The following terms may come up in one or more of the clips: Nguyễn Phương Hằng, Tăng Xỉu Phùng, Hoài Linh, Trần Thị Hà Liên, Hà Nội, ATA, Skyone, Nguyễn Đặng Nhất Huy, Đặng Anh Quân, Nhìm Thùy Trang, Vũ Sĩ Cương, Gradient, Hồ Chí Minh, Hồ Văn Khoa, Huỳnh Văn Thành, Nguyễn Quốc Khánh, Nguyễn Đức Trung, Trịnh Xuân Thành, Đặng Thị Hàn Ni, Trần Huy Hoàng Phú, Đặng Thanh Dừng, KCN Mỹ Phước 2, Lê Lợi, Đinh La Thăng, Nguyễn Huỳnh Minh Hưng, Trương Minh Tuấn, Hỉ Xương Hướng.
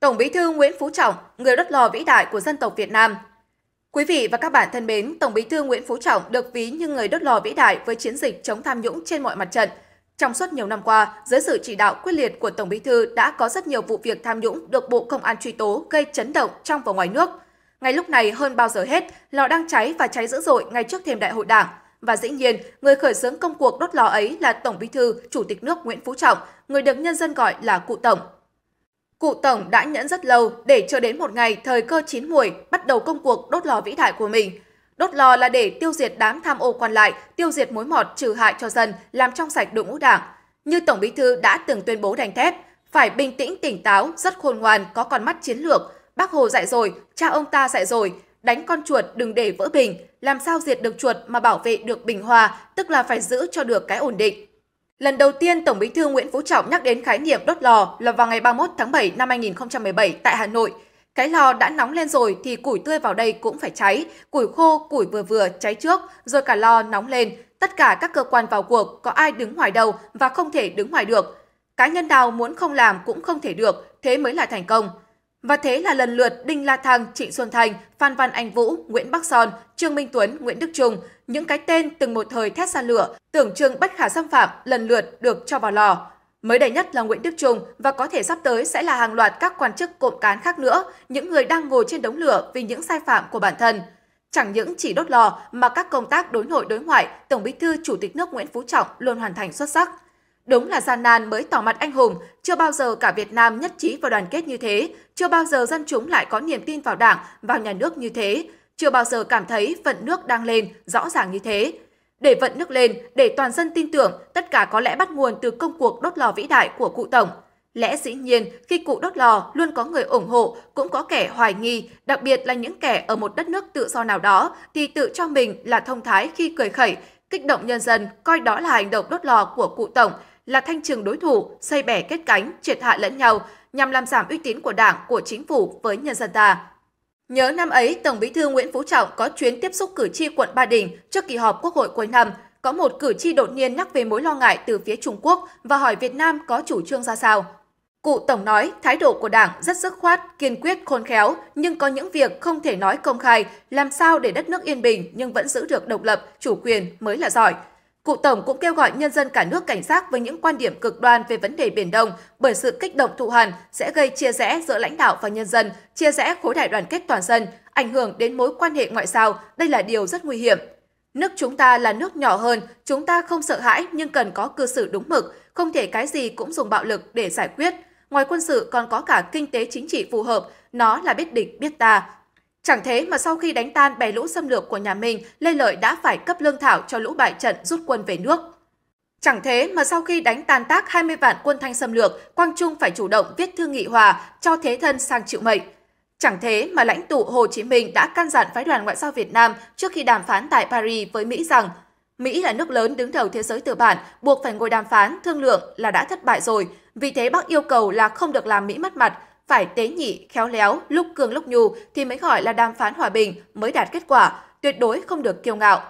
Tổng Bí thư Nguyễn Phú Trọng, người đốt lò vĩ đại của dân tộc Việt Nam. Quý vị và các bạn thân mến, Tổng Bí thư Nguyễn Phú Trọng được ví như người đốt lò vĩ đại với chiến dịch chống tham nhũng trên mọi mặt trận. Trong suốt nhiều năm qua, dưới sự chỉ đạo quyết liệt của Tổng Bí thư đã có rất nhiều vụ việc tham nhũng được Bộ Công an truy tố gây chấn động trong và ngoài nước. Ngay lúc này hơn bao giờ hết, lò đang cháy và cháy dữ dội ngay trước thềm Đại hội Đảng. Và dĩ nhiên, người khởi xướng công cuộc đốt lò ấy là Tổng Bí thư, Chủ tịch nước Nguyễn Phú Trọng, người được nhân dân gọi là Cụ Tổng. Cụ Tổng đã nhẫn rất lâu để chờ đến một ngày thời cơ chín muồi bắt đầu công cuộc đốt lò vĩ đại của mình. Đốt lò là để tiêu diệt đám tham ô quan lại, tiêu diệt mối mọt trừ hại cho dân, làm trong sạch đội ngũ Đảng. Như Tổng Bí thư đã từng tuyên bố đành thép, phải bình tĩnh tỉnh táo, rất khôn ngoan, có con mắt chiến lược. Bác Hồ dạy rồi, cha ông ta dạy rồi, đánh con chuột đừng để vỡ bình, làm sao diệt được chuột mà bảo vệ được bình hòa, tức là phải giữ cho được cái ổn định. Lần đầu tiên, Tổng Bí thư Nguyễn Phú Trọng nhắc đến khái niệm đốt lò là vào ngày 31 tháng 7 năm 2017 tại Hà Nội. Cái lò đã nóng lên rồi thì củi tươi vào đây cũng phải cháy, củi khô, củi vừa cháy trước, rồi cả lò nóng lên. Tất cả các cơ quan vào cuộc, có ai đứng ngoài đâu và không thể đứng ngoài được. Cá nhân nào muốn không làm cũng không thể được, thế mới là thành công. Và thế là lần lượt Đinh La Thăng, Trịnh Xuân Thành, Phan Văn Anh Vũ, Nguyễn Bắc Son, Trương Minh Tuấn, Nguyễn Đức Trung, những cái tên từng một thời thét ra lửa, tưởng chừng bất khả xâm phạm lần lượt được cho vào lò. Mới đây nhất là Nguyễn Đức Trung và có thể sắp tới sẽ là hàng loạt các quan chức cộm cán khác nữa, những người đang ngồi trên đống lửa vì những sai phạm của bản thân. Chẳng những chỉ đốt lò mà các công tác đối nội đối ngoại, Tổng Bí thư Chủ tịch nước Nguyễn Phú Trọng luôn hoàn thành xuất sắc. Đúng là gian nan mới tỏ mặt anh hùng, chưa bao giờ cả Việt Nam nhất trí và đoàn kết như thế, chưa bao giờ dân chúng lại có niềm tin vào Đảng, vào nhà nước như thế, chưa bao giờ cảm thấy vận nước đang lên rõ ràng như thế. Để vận nước lên, để toàn dân tin tưởng, tất cả có lẽ bắt nguồn từ công cuộc đốt lò vĩ đại của Cụ Tổng. Lẽ dĩ nhiên, khi cụ đốt lò luôn có người ủng hộ, cũng có kẻ hoài nghi, đặc biệt là những kẻ ở một đất nước tự do nào đó thì tự cho mình là thông thái khi cười khẩy, kích động nhân dân, coi đó là hành động đốt lò của Cụ Tổng, là thanh trừng đối thủ, xây bè kết cánh, triệt hạ lẫn nhau nhằm làm giảm uy tín của Đảng, của chính phủ với nhân dân ta. Nhớ năm ấy, Tổng Bí thư Nguyễn Phú Trọng có chuyến tiếp xúc cử tri quận Ba Đình trước kỳ họp Quốc hội cuối năm. Có một cử tri đột nhiên nhắc về mối lo ngại từ phía Trung Quốc và hỏi Việt Nam có chủ trương ra sao. Cụ Tổng nói thái độ của Đảng rất dứt khoát, kiên quyết, khôn khéo, nhưng có những việc không thể nói công khai, làm sao để đất nước yên bình nhưng vẫn giữ được độc lập, chủ quyền mới là giỏi. Cụ Tổng cũng kêu gọi nhân dân cả nước cảnh giác với những quan điểm cực đoan về vấn đề Biển Đông, bởi sự kích động thù hằn sẽ gây chia rẽ giữa lãnh đạo và nhân dân, chia rẽ khối đại đoàn kết toàn dân, ảnh hưởng đến mối quan hệ ngoại giao, đây là điều rất nguy hiểm. Nước chúng ta là nước nhỏ hơn, chúng ta không sợ hãi nhưng cần có cư xử đúng mực, không thể cái gì cũng dùng bạo lực để giải quyết. Ngoài quân sự còn có cả kinh tế chính trị phù hợp, nó là biết địch biết ta. Chẳng thế mà sau khi đánh tan bè lũ xâm lược của nhà Minh, Lê Lợi đã phải cấp lương thảo cho lũ bại trận rút quân về nước. Chẳng thế mà sau khi đánh tan tác 20 vạn quân Thanh xâm lược, Quang Trung phải chủ động viết thư nghị hòa cho thế thân sang chịu mệnh. Chẳng thế mà lãnh tụ Hồ Chí Minh đã căn dặn phái đoàn ngoại giao Việt Nam trước khi đàm phán tại Paris với Mỹ rằng Mỹ là nước lớn đứng đầu thế giới tư bản, buộc phải ngồi đàm phán, thương lượng là đã thất bại rồi. Vì thế Bắc yêu cầu là không được làm Mỹ mất mặt, phải tế nhị, khéo léo, lúc cường lúc nhu thì mới gọi là đàm phán hòa bình, mới đạt kết quả, tuyệt đối không được kiêu ngạo.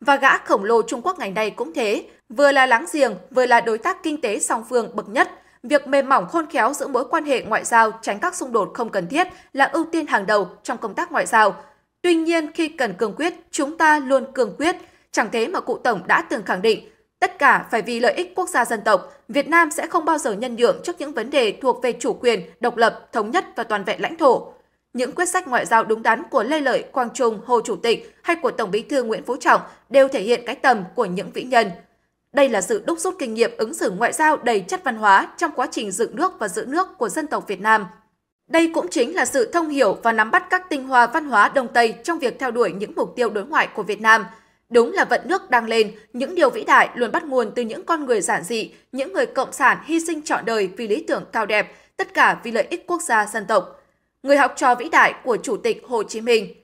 Và gã khổng lồ Trung Quốc ngày nay cũng thế, vừa là láng giềng, vừa là đối tác kinh tế song phương bậc nhất. Việc mềm mỏng khôn khéo giữa mối quan hệ ngoại giao, tránh các xung đột không cần thiết là ưu tiên hàng đầu trong công tác ngoại giao. Tuy nhiên, khi cần cương quyết, chúng ta luôn cương quyết. Chẳng thế mà Cụ Tổng đã từng khẳng định, tất cả phải vì lợi ích quốc gia dân tộc, Việt Nam sẽ không bao giờ nhân nhượng trước những vấn đề thuộc về chủ quyền, độc lập, thống nhất và toàn vẹn lãnh thổ. Những quyết sách ngoại giao đúng đắn của Lê Lợi, Quang Trung, Hồ Chủ tịch hay của Tổng Bí thư Nguyễn Phú Trọng đều thể hiện cái tầm của những vĩ nhân. Đây là sự đúc rút kinh nghiệm ứng xử ngoại giao đầy chất văn hóa trong quá trình dựng nước và giữ nước của dân tộc Việt Nam. Đây cũng chính là sự thông hiểu và nắm bắt các tinh hoa văn hóa Đông Tây trong việc theo đuổi những mục tiêu đối ngoại của Việt Nam. Đúng là vận nước đang lên, những điều vĩ đại luôn bắt nguồn từ những con người giản dị, những người cộng sản hy sinh trọn đời vì lý tưởng cao đẹp, tất cả vì lợi ích quốc gia dân tộc. Người học trò vĩ đại của Chủ tịch Hồ Chí Minh.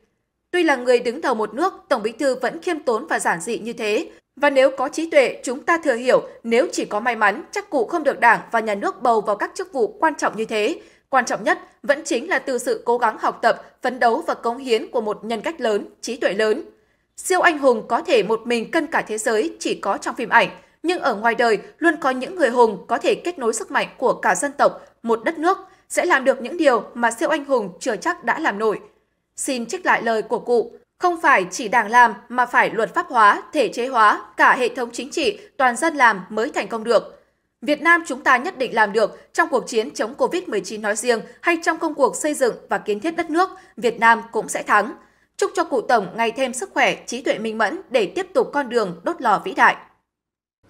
Tuy là người đứng đầu một nước, Tổng Bí thư vẫn khiêm tốn và giản dị như thế. Và nếu có trí tuệ, chúng ta thừa hiểu nếu chỉ có may mắn, chắc cụ không được Đảng và nhà nước bầu vào các chức vụ quan trọng như thế. Quan trọng nhất vẫn chính là từ sự cố gắng học tập, phấn đấu và cống hiến của một nhân cách lớn, trí tuệ lớn. Siêu anh hùng có thể một mình cân cả thế giới chỉ có trong phim ảnh, nhưng ở ngoài đời luôn có những người hùng có thể kết nối sức mạnh của cả dân tộc, một đất nước, sẽ làm được những điều mà siêu anh hùng chưa chắc đã làm nổi. Xin trích lại lời của cụ, không phải chỉ Đảng làm mà phải luật pháp hóa, thể chế hóa, cả hệ thống chính trị, toàn dân làm mới thành công được. Việt Nam chúng ta nhất định làm được trong cuộc chiến chống Covid-19 nói riêng hay trong công cuộc xây dựng và kiến thiết đất nước, Việt Nam cũng sẽ thắng. Chúc cho cụ Tổng ngày thêm sức khỏe, trí tuệ minh mẫn để tiếp tục con đường đốt lò vĩ đại.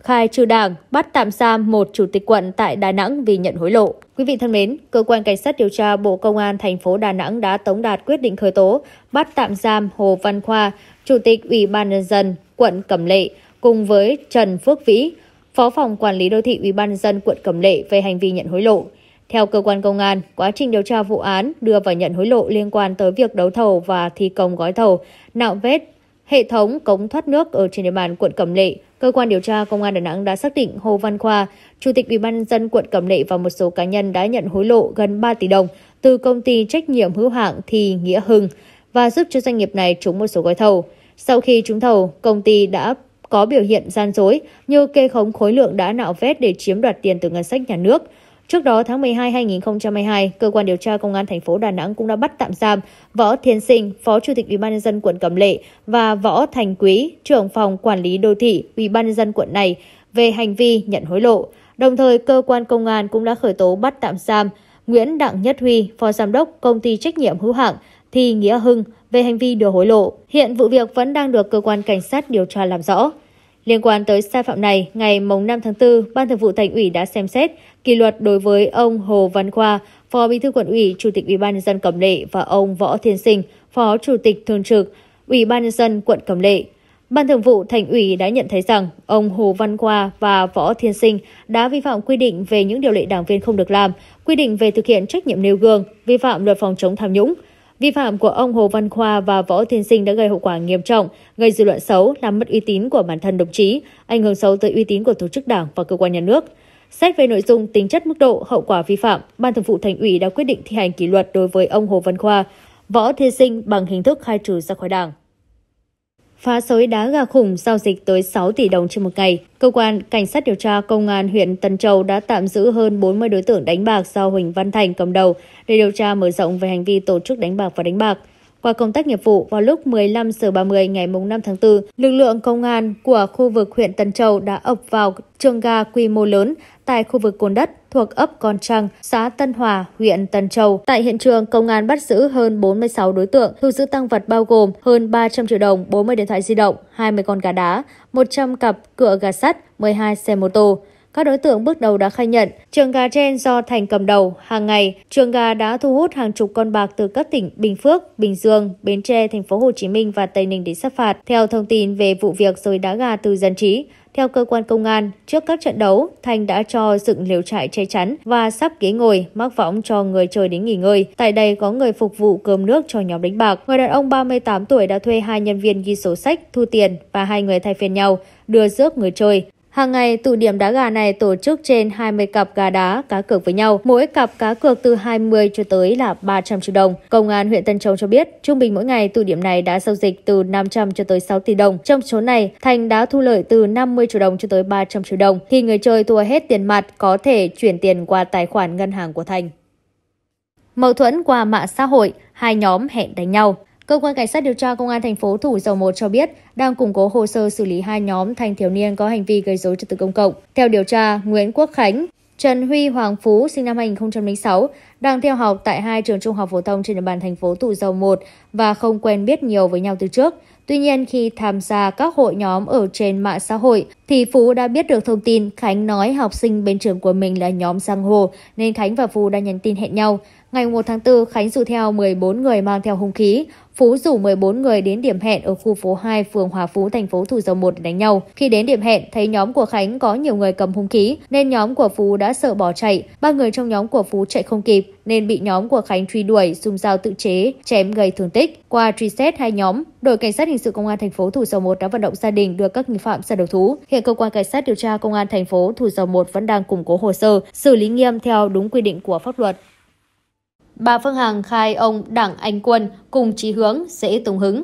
Khai trừ Đảng, bắt tạm giam một chủ tịch quận tại Đà Nẵng vì nhận hối lộ. Quý vị thân mến, Cơ quan Cảnh sát điều tra Bộ Công an thành phố Đà Nẵng đã tống đạt quyết định khởi tố, bắt tạm giam Hồ Văn Khoa, Chủ tịch Ủy ban Nhân dân quận Cẩm Lệ, cùng với Trần Phước Vĩ, Phó phòng Quản lý đô thị Ủy ban Nhân dân quận Cẩm Lệ về hành vi nhận hối lộ. Theo cơ quan công an, quá trình điều tra vụ án đưa và nhận hối lộ liên quan tới việc đấu thầu và thi công gói thầu, nạo vét hệ thống cống thoát nước ở trên địa bàn quận Cẩm Lệ, cơ quan điều tra Công an Đà Nẵng đã xác định Hồ Văn Khoa, Chủ tịch Ủy ban Nhân dân quận Cẩm Lệ và một số cá nhân đã nhận hối lộ gần 3 tỷ đồng từ công ty trách nhiệm hữu hạn Thì Nghĩa Hưng và giúp cho doanh nghiệp này trúng một số gói thầu. Sau khi trúng thầu, công ty đã có biểu hiện gian dối như kê khống khối lượng đã nạo vét để chiếm đoạt tiền từ ngân sách nhà nước. Trước đó, tháng 12 năm 2022, cơ quan điều tra Công an thành phố Đà Nẵng cũng đã bắt tạm giam Võ Thiên Sinh, Phó Chủ tịch Ủy ban Nhân dân quận Cẩm Lệ và Võ Thành Quý, trưởng phòng quản lý đô thị Ủy ban Nhân dân quận này về hành vi nhận hối lộ. Đồng thời, cơ quan công an cũng đã khởi tố bắt tạm giam Nguyễn Đặng Nhất Huy, Phó Giám đốc Công ty trách nhiệm hữu hạn Thì Nghĩa Hưng về hành vi đưa hối lộ. Hiện vụ việc vẫn đang được cơ quan cảnh sát điều tra làm rõ. Liên quan tới sai phạm này, ngày 5 tháng 4, Ban Thường vụ Thành ủy đã xem xét kỷ luật đối với ông Hồ Văn Khoa, Phó Bí thư Quận ủy, Chủ tịch Ủy ban Nhân dân Cẩm Lệ và ông Võ Thiên Sinh, Phó Chủ tịch Thường trực Ủy ban Nhân dân quận Cẩm Lệ. Ban Thường vụ Thành ủy đã nhận thấy rằng ông Hồ Văn Khoa và Võ Thiên Sinh đã vi phạm quy định về những điều lệ đảng viên không được làm, quy định về thực hiện trách nhiệm nêu gương, vi phạm luật phòng chống tham nhũng. Vi phạm của ông Hồ Văn Khoa và Võ Thiên Sinh đã gây hậu quả nghiêm trọng, gây dư luận xấu, làm mất uy tín của bản thân đồng chí, ảnh hưởng xấu tới uy tín của tổ chức Đảng và cơ quan nhà nước. Xét về nội dung, tính chất, mức độ, hậu quả vi phạm, Ban Thường vụ Thành ủy đã quyết định thi hành kỷ luật đối với ông Hồ Văn Khoa, Võ Thiên Sinh bằng hình thức khai trừ ra khỏi Đảng. Phá sới đá gà khủng, giao dịch tới 6 tỷ đồng trên một ngày. Cơ quan Cảnh sát điều tra Công an huyện Tân Châu đã tạm giữ hơn 40 đối tượng đánh bạc do Huỳnh Văn Thành cầm đầu để điều tra mở rộng về hành vi tổ chức đánh bạc và đánh bạc. Qua công tác nghiệp vụ, vào lúc 15:30 ngày 5 tháng 4, lực lượng công an của khu vực huyện Tân Châu đã ập vào trường gà quy mô lớn tại khu vực cồn đất thuộc ấp Con Trăng, xã Tân Hòa, huyện Tân Châu. Tại hiện trường, công an bắt giữ hơn 46 đối tượng, thu giữ tăng vật bao gồm hơn 300 triệu đồng, 40 điện thoại di động, 20 con gà đá, 100 cặp cựa gà sắt, 12 xe mô tô. Các đối tượng bước đầu đã khai nhận, trường gà trên do Thành cầm đầu. Hàng ngày, trường gà đã thu hút hàng chục con bạc từ các tỉnh Bình Phước, Bình Dương, Bến Tre, Thành phố Hồ Chí Minh và Tây Ninh đến sát phạt. Theo thông tin về vụ việc sới đá gà từ dân trí, theo cơ quan công an, trước các trận đấu, Thành đã cho dựng lều trại che chắn và sắp ghế ngồi, mắc võng cho người chơi đến nghỉ ngơi. Tại đây có người phục vụ cơm nước cho nhóm đánh bạc. Người đàn ông 38 tuổi đã thuê 2 nhân viên ghi sổ sách, thu tiền và 2 người thay phiên nhau đưa rước người chơi. Hàng ngày, tụ điểm đá gà này tổ chức trên 20 cặp gà đá cá cược với nhau, mỗi cặp cá cược từ 20 cho tới là 300 triệu đồng. Công an huyện Tân Châu cho biết, trung bình mỗi ngày tụ điểm này đã giao dịch từ 500 cho tới 6 tỷ đồng. Trong số này, Thành đã thu lợi từ 50 triệu đồng cho tới 300 triệu đồng. Khi người chơi thua hết tiền mặt, có thể chuyển tiền qua tài khoản ngân hàng của Thành. Mâu thuẫn qua mạng xã hội, hai nhóm hẹn đánh nhau. Cơ quan Cảnh sát điều tra Công an thành phố Thủ Dầu Một cho biết đang củng cố hồ sơ xử lý hai nhóm thanh thiếu niên có hành vi gây rối trật tự công cộng. Theo điều tra, Nguyễn Quốc Khánh, Trần Huy Hoàng Phú sinh năm 2006 đang theo học tại 2 trường trung học phổ thông trên địa bàn thành phố Thủ Dầu Một và không quen biết nhiều với nhau từ trước. Tuy nhiên, khi tham gia các hội nhóm ở trên mạng xã hội thì Phú đã biết được thông tin Khánh nói học sinh bên trường của mình là nhóm giang hồ nên Khánh và Phú đã nhắn tin hẹn nhau. Ngày 1 tháng 4, Khánh rủ theo 14 người mang theo hung khí. Phú rủ 14 người đến điểm hẹn ở khu phố 2, phường Hòa Phú, thành phố Thủ Dầu Một để đánh nhau. Khi đến điểm hẹn, thấy nhóm của Khánh có nhiều người cầm hung khí nên nhóm của Phú đã sợ bỏ chạy. 3 người trong nhóm của Phú chạy không kịp nên bị nhóm của Khánh truy đuổi, dùng dao tự chế chém gây thương tích. Qua truy xét hai nhóm, đội Cảnh sát hình sự Công an thành phố Thủ Dầu Một đã vận động gia đình đưa các nghi phạm ra đầu thú. Hiện cơ quan Cảnh sát điều tra Công an thành phố Thủ Dầu Một vẫn đang củng cố hồ sơ, xử lý nghiêm theo đúng quy định của pháp luật. Bà Phương Hằng khai ông Đặng Anh Quân cùng chí hướng dễ tùng hứng.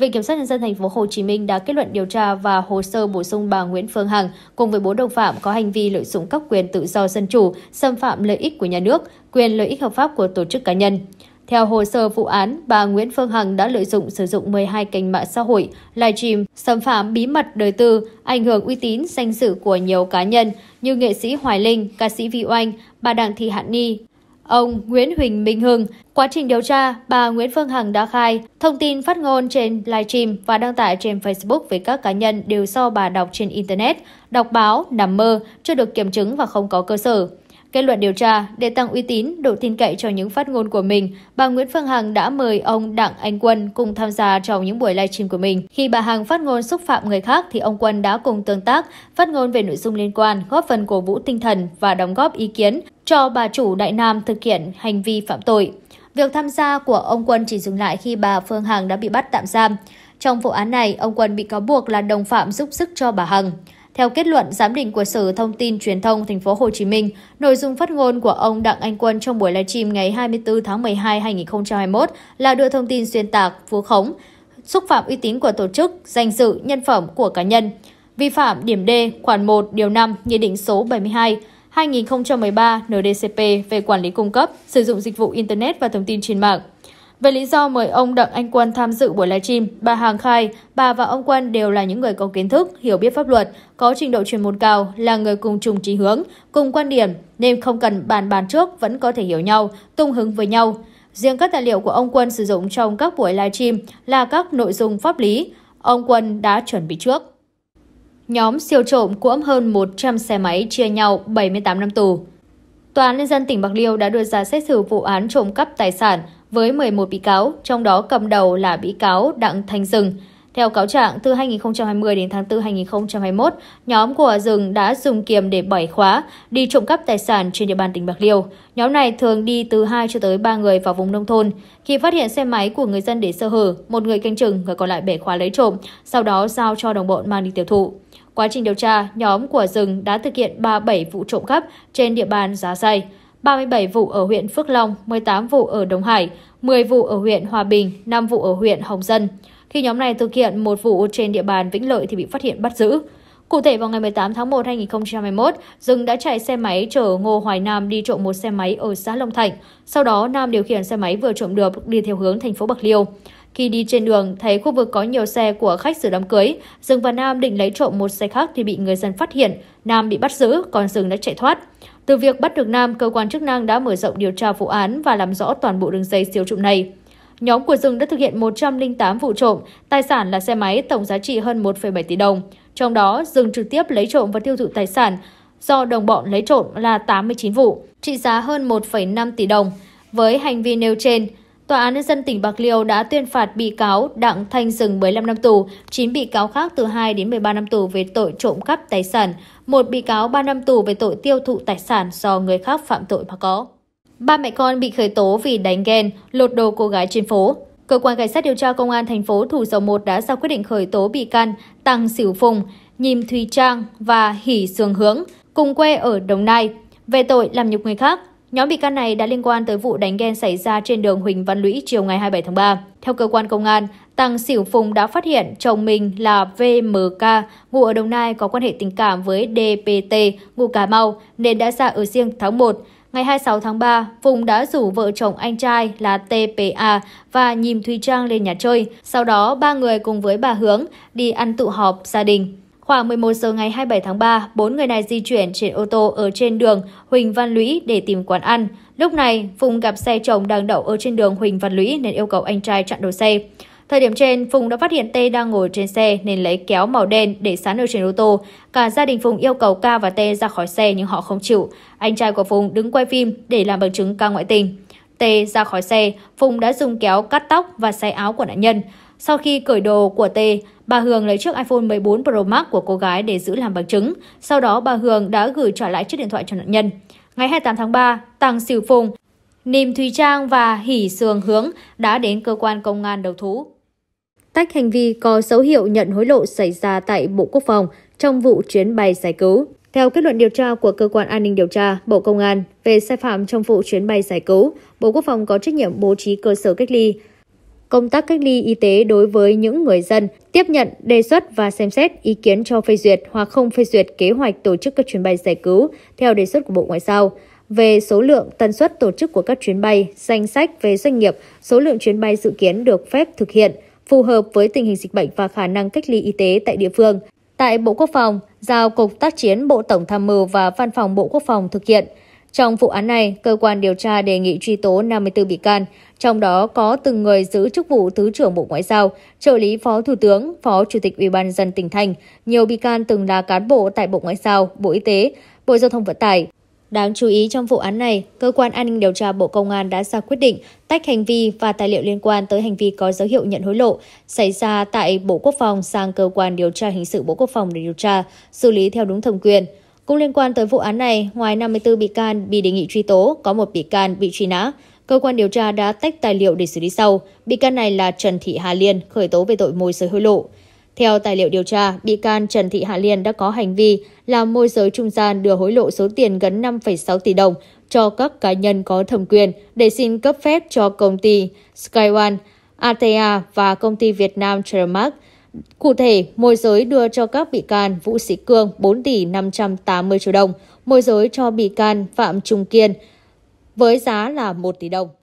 Viện Kiểm sát Nhân dân thành phố Hồ Chí Minh đã kết luận điều tra và hồ sơ bổ sung bà Nguyễn Phương Hằng cùng với 4 đồng phạm có hành vi lợi dụng các quyền tự do dân chủ, xâm phạm lợi ích của nhà nước, quyền lợi ích hợp pháp của tổ chức cá nhân. Theo hồ sơ vụ án, bà Nguyễn Phương Hằng đã lợi dụng sử dụng 12 kênh mạng xã hội, livestream, xâm phạm bí mật đời tư, ảnh hưởng uy tín, danh dự của nhiều cá nhân như nghệ sĩ Hoài Linh, ca sĩ Vy Oanh, bà Đặng Thị Hàn Ni, ông Nguyễn Huỳnh Minh Hưng. Quá trình điều tra, bà Nguyễn Phương Hằng đã khai thông tin phát ngôn trên livestream và đăng tải trên Facebook với các cá nhân đều do bà đọc trên Internet, đọc báo, nằm mơ, chưa được kiểm chứng và không có cơ sở. Kết luận điều tra, để tăng uy tín, độ tin cậy cho những phát ngôn của mình, bà Nguyễn Phương Hằng đã mời ông Đặng Anh Quân cùng tham gia trong những buổi livestream của mình. Khi bà Hằng phát ngôn xúc phạm người khác thì ông Quân đã cùng tương tác, phát ngôn về nội dung liên quan, góp phần cổ vũ tinh thần và đóng góp ý kiến cho bà chủ Đại Nam thực hiện hành vi phạm tội. Việc tham gia của ông Quân chỉ dừng lại khi bà Phương Hằng đã bị bắt tạm giam. Trong vụ án này, ông Quân bị cáo buộc là đồng phạm giúp sức cho bà Hằng. Theo kết luận giám định của Sở Thông tin Truyền thông Thành phố Hồ Chí Minh, nội dung phát ngôn của ông Đặng Anh Quân trong buổi livestream ngày 24 tháng 12 2021 là đưa thông tin xuyên tạc, vu khống, xúc phạm uy tín của tổ chức, danh dự, nhân phẩm của cá nhân, vi phạm điểm D khoản 1 điều 5 Nghị định số 72/2013 NĐ-CP về quản lý cung cấp, sử dụng dịch vụ internet và thông tin trên mạng. Về lý do mời ông Đặng Anh Quân tham dự buổi livestream, bà Hằng khai bà và ông Quân đều là những người có kiến thức, hiểu biết pháp luật, có trình độ chuyên môn cao, là người cùng chung chí hướng, cùng quan điểm nên không cần bàn trước vẫn có thể hiểu nhau, tung hứng với nhau. Riêng các tài liệu của ông Quân sử dụng trong các buổi livestream là các nội dung pháp lý ông Quân đã chuẩn bị trước. Nhóm siêu trộm cưỡng hơn 100 xe máy chia nhau 78 năm tù. Tòa án Nhân dân tỉnh Bạc Liêu đã đưa ra xét xử vụ án trộm cắp tài sản với 11 bị cáo, trong đó cầm đầu là bị cáo Đặng Thanh Dừng. Theo cáo trạng, từ 2020 đến tháng 4 2021, nhóm của Dừng đã dùng kiềm để bẻ khóa, đi trộm cắp tài sản trên địa bàn tỉnh Bạc Liêu. Nhóm này thường đi từ 2 cho tới 3 người vào vùng nông thôn. Khi phát hiện xe máy của người dân để sơ hở, một người canh chừng, người còn lại bẻ khóa lấy trộm, sau đó giao cho đồng bọn mang đi tiêu thụ. Quá trình điều tra, nhóm của Dừng đã thực hiện 37 vụ trộm cắp trên địa bàn Giá Rai, 37 vụ ở huyện Phước Long, 18 vụ ở Đồng Hải, 10 vụ ở huyện Hòa Bình, 5 vụ ở huyện Hồng Dân. Khi nhóm này thực hiện một vụ trên địa bàn Vĩnh Lợi thì bị phát hiện bắt giữ. Cụ thể, vào ngày 18 tháng 1 2021, Dừng đã chạy xe máy chở Ngô Hoài Nam đi trộm một xe máy ở xã Long Thạnh. Sau đó, Nam điều khiển xe máy vừa trộm được đi theo hướng thành phố Bạc Liêu. Khi đi trên đường, thấy khu vực có nhiều xe của khách dự đám cưới, Dừng và Nam định lấy trộm một xe khác thì bị người dân phát hiện. Nam bị bắt giữ, còn Dừng đã chạy thoát. Từ việc bắt được Nam, cơ quan chức năng đã mở rộng điều tra vụ án và làm rõ toàn bộ đường dây siêu trộm này. Nhóm của Dừng đã thực hiện 108 vụ trộm, tài sản là xe máy tổng giá trị hơn 1,7 tỷ đồng. Trong đó, Dừng trực tiếp lấy trộm và tiêu thụ tài sản do đồng bọn lấy trộm là 89 vụ, trị giá hơn 1,5 tỷ đồng. Với hành vi nêu trên, Tòa án Nhân dân tỉnh Bạc Liêu đã tuyên phạt bị cáo Đặng Thanh Dừng 15 năm tù, 9 bị cáo khác từ 2 đến 13 năm tù về tội trộm cắp tài sản, 1 bị cáo 3 năm tù về tội tiêu thụ tài sản do người khác phạm tội mà có. Ba mẹ con bị khởi tố vì đánh ghen, lột đồ cô gái trên phố. Cơ quan Cảnh sát điều tra Công an thành phố Thủ Dầu Một đã ra quyết định khởi tố bị can Tăng Xỉu Phùng, Nhìm Thùy Trang và Hỉ Xương Hướng, cùng quê ở Đồng Nai, về tội làm nhục người khác. Nhóm bị can này đã liên quan tới vụ đánh ghen xảy ra trên đường Huỳnh Văn Lũy chiều ngày 27 tháng 3. Theo cơ quan công an, Tăng Xỉu Phùng đã phát hiện chồng mình là VMK, ngụ ở Đồng Nai, có quan hệ tình cảm với DPT, ngụ Cà Mau, nên đã ra ở riêng tháng 1. Ngày 26 tháng 3, Phùng đã rủ vợ chồng anh trai là TPA và Nhìm Thùy Trang lên nhà chơi. Sau đó, ba người cùng với bà Hướng đi ăn tụ họp gia đình. Khoảng 11 giờ ngày 27 tháng 3, 4 người này di chuyển trên ô tô ở trên đường Huỳnh Văn Lũy để tìm quán ăn. Lúc này, Phùng gặp xe chồng đang đậu ở trên đường Huỳnh Văn Lũy nên yêu cầu anh trai chặn đầu xe. Thời điểm trên, Phùng đã phát hiện T đang ngồi trên xe nên lấy kéo màu đen để sẵn ở trên ô tô. Cả gia đình Phùng yêu cầu K và T ra khỏi xe nhưng họ không chịu. Anh trai của Phùng đứng quay phim để làm bằng chứng K ngoại tình. T ra khỏi xe, Phùng đã dùng kéo cắt tóc và xé áo của nạn nhân. Sau khi cởi đồ của T, bà Hường lấy chiếc iPhone 14 Pro Max của cô gái để giữ làm bằng chứng. Sau đó, bà Hường đã gửi trả lại chiếc điện thoại cho nạn nhân. Ngày 28 tháng 3, Tăng Xỉu Phùng, Nhìm Thùy Trang và Hỉ Xương Hướng đã đến cơ quan công an đầu thú. Tách hành vi có dấu hiệu nhận hối lộ xảy ra tại Bộ Quốc phòng trong vụ chuyến bay giải cứu. Theo kết luận điều tra của Cơ quan An ninh Điều tra, Bộ Công an về sai phạm trong vụ chuyến bay giải cứu, Bộ Quốc phòng có trách nhiệm bố trí cơ sở cách ly, công tác cách ly y tế đối với những người dân, tiếp nhận, đề xuất và xem xét ý kiến cho phê duyệt hoặc không phê duyệt kế hoạch tổ chức các chuyến bay giải cứu theo đề xuất của Bộ Ngoại giao. Về số lượng, tần suất tổ chức của các chuyến bay, danh sách về doanh nghiệp, số lượng chuyến bay dự kiến được phép thực hiện, phù hợp với tình hình dịch bệnh và khả năng cách ly y tế tại địa phương. Tại Bộ Quốc phòng, giao Cục Tác chiến Bộ Tổng Tham mưu và Văn phòng Bộ Quốc phòng thực hiện. Trong vụ án này, cơ quan điều tra đề nghị truy tố 54 bị can, trong đó có từng người giữ chức vụ Thứ trưởng Bộ Ngoại giao, trợ lý Phó Thủ tướng, Phó Chủ tịch Ủy ban nhân dân tỉnh thành. Nhiều bị can từng là cán bộ tại Bộ Ngoại giao, Bộ Y tế, Bộ Giao thông Vận tải. Đáng chú ý trong vụ án này, Cơ quan An ninh điều tra Bộ Công an đã ra quyết định tách hành vi và tài liệu liên quan tới hành vi có dấu hiệu nhận hối lộ xảy ra tại Bộ Quốc phòng sang Cơ quan điều tra hình sự Bộ Quốc phòng để điều tra, xử lý theo đúng thẩm quyền. Cũng liên quan tới vụ án này, ngoài 54 bị can bị đề nghị truy tố, có một bị can bị truy nã. Cơ quan điều tra đã tách tài liệu để xử lý sau. Bị can này là Trần Thị Hà Liên, khởi tố về tội môi giới hối lộ. Theo tài liệu điều tra, bị can Trần Thị Hà Liên đã có hành vi làm môi giới trung gian đưa hối lộ số tiền gần 5,6 tỷ đồng cho các cá nhân có thẩm quyền để xin cấp phép cho công ty Skyone, ATA và công ty Việt Nam Trademark. Cụ thể, môi giới đưa cho các bị can Vũ Sĩ Cương 4 tỷ 580 triệu đồng, môi giới cho bị can Phạm Trung Kiên với giá là 1 tỷ đồng.